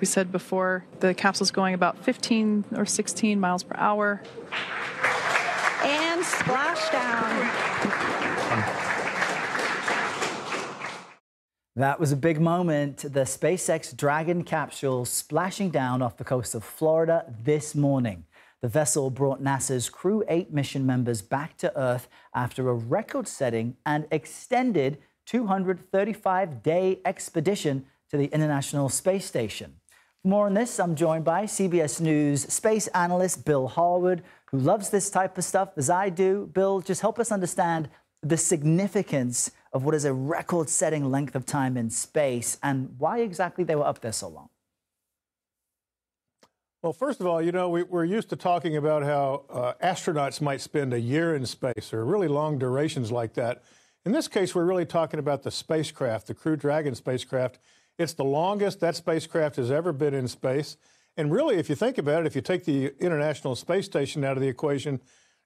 We said before, the capsule's going about 15 or 16 miles per hour. And splashdown. That was a big moment. The SpaceX Dragon capsule splashing down off the coast of Florida this morning. The vessel brought NASA's Crew 8 mission members back to Earth after a record-setting and extended 235-day expedition to the International Space Station. For more on this, I'm joined by CBS News space analyst Bill Harwood, who loves this type of stuff as I do. Bill, just help us understand the significance of what is a record-setting length of time in space and why exactly they were up there so long. Well, first of all, you know, we're used to talking about how astronauts might spend a year in space or really long durations like that. In this case, we're really talking about the spacecraft, the Crew Dragon spacecraft. It's the longest that spacecraft has ever been in space. And really, if you think about it, if you take the International Space Station out of the equation,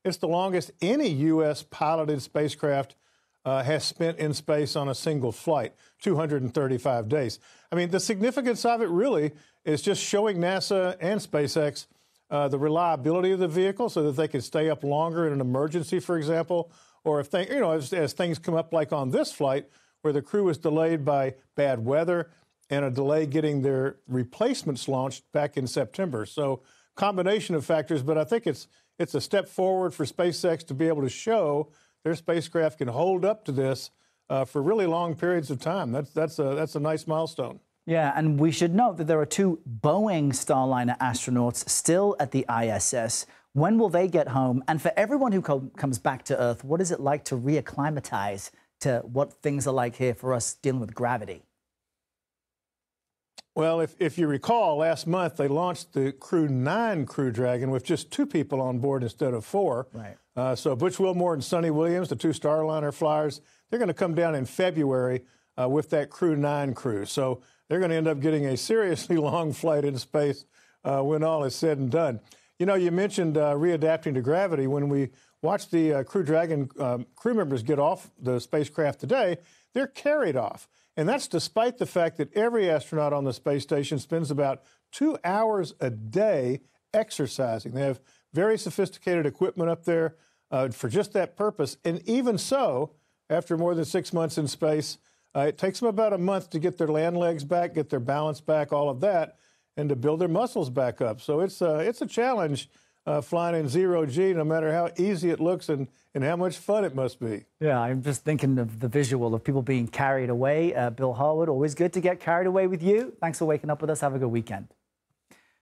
it's the longest any U.S. piloted spacecraft has spent in space on a single flight, 235 days. I mean, the significance of it really is just showing NASA and SpaceX the reliability of the vehicle so that they can stay up longer in an emergency, for example, or if they, you know, as things come up like on this flight where the crew was delayed by bad weather and a delay getting their replacements launched back in September. So combination of factors, but I think it's a step forward for SpaceX to be able to show their spacecraft can hold up to this for really long periods of time. That's a nice milestone. Yeah, and we should note that there are 2 Boeing Starliner astronauts still at the ISS. When will they get home? And for everyone who comes back to Earth, what is it like to reacclimatize to what things are like here for us dealing with gravity? Well, if you recall, last month they launched the Crew-9 Crew Dragon with just 2 people on board instead of 4. Right. So Butch Wilmore and Sonny Williams, the 2 Starliner flyers, they're going to come down in February with that Crew-9 crew. So they're going to end up getting a seriously long flight in space when all is said and done. You know, you mentioned readapting to gravity. When we watch the Crew Dragon crew members get off the spacecraft today, they're carried off. And that's despite the fact that every astronaut on the space station spends about 2 hours a day exercising. They have very sophisticated equipment up there for just that purpose. And even so, after more than 6 months in space, it takes them about a month to get their land legs back, get their balance back, all of that, and to build their muscles back up. So it's a challenge flying in zero-G, no matter how easy it looks and how much fun it must be. Yeah, I'm just thinking of the visual of people being carried away. Bill Harwood, always good to get carried away with you. Thanks for waking up with us. Have a good weekend.